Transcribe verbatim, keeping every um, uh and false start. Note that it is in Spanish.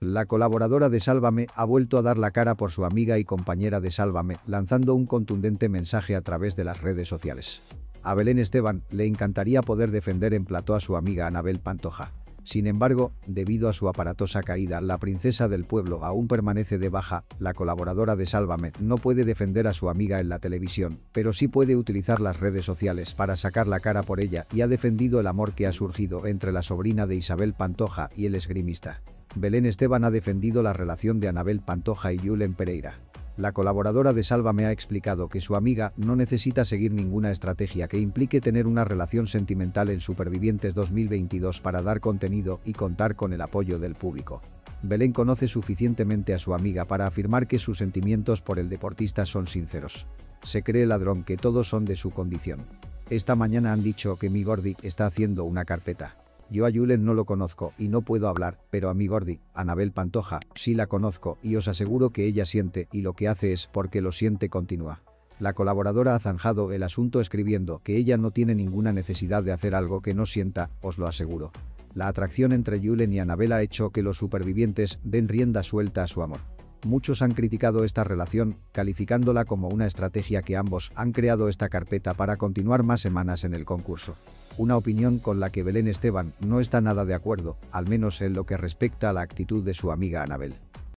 La colaboradora de Sálvame ha vuelto a dar la cara por su amiga y compañera de Sálvame, lanzando un contundente mensaje a través de las redes sociales. A Belén Esteban le encantaría poder defender en plató a su amiga Anabel Pantoja. Sin embargo, debido a su aparatosa caída, la princesa del pueblo aún permanece de baja. La colaboradora de Sálvame no puede defender a su amiga en la televisión, pero sí puede utilizar las redes sociales para sacar la cara por ella y ha defendido el amor que ha surgido entre la sobrina de Isabel Pantoja y el esgrimista. Belén Esteban ha defendido la relación de Anabel Pantoja y Yulen Pereira. La colaboradora de Sálvame ha explicado que su amiga no necesita seguir ninguna estrategia que implique tener una relación sentimental en Supervivientes dos mil veintidós para dar contenido y contar con el apoyo del público. Belén conoce suficientemente a su amiga para afirmar que sus sentimientos por el deportista son sinceros. Se cree ladrón que todos son de su condición. Esta mañana han dicho que mi Gordi está haciendo una carpeta. Yo a Yulen no lo conozco y no puedo hablar, pero a mi Gordi, Anabel Pantoja, sí la conozco y os aseguro que ella siente y lo que hace es porque lo siente, continúa. La colaboradora ha zanjado el asunto escribiendo que ella no tiene ninguna necesidad de hacer algo que no sienta, os lo aseguro. La atracción entre Yulen y Anabel ha hecho que los supervivientes den rienda suelta a su amor. Muchos han criticado esta relación, calificándola como una estrategia que ambos han creado esta carpeta para continuar más semanas en el concurso. Una opinión con la que Belén Esteban no está nada de acuerdo, al menos en lo que respecta a la actitud de su amiga Anabel.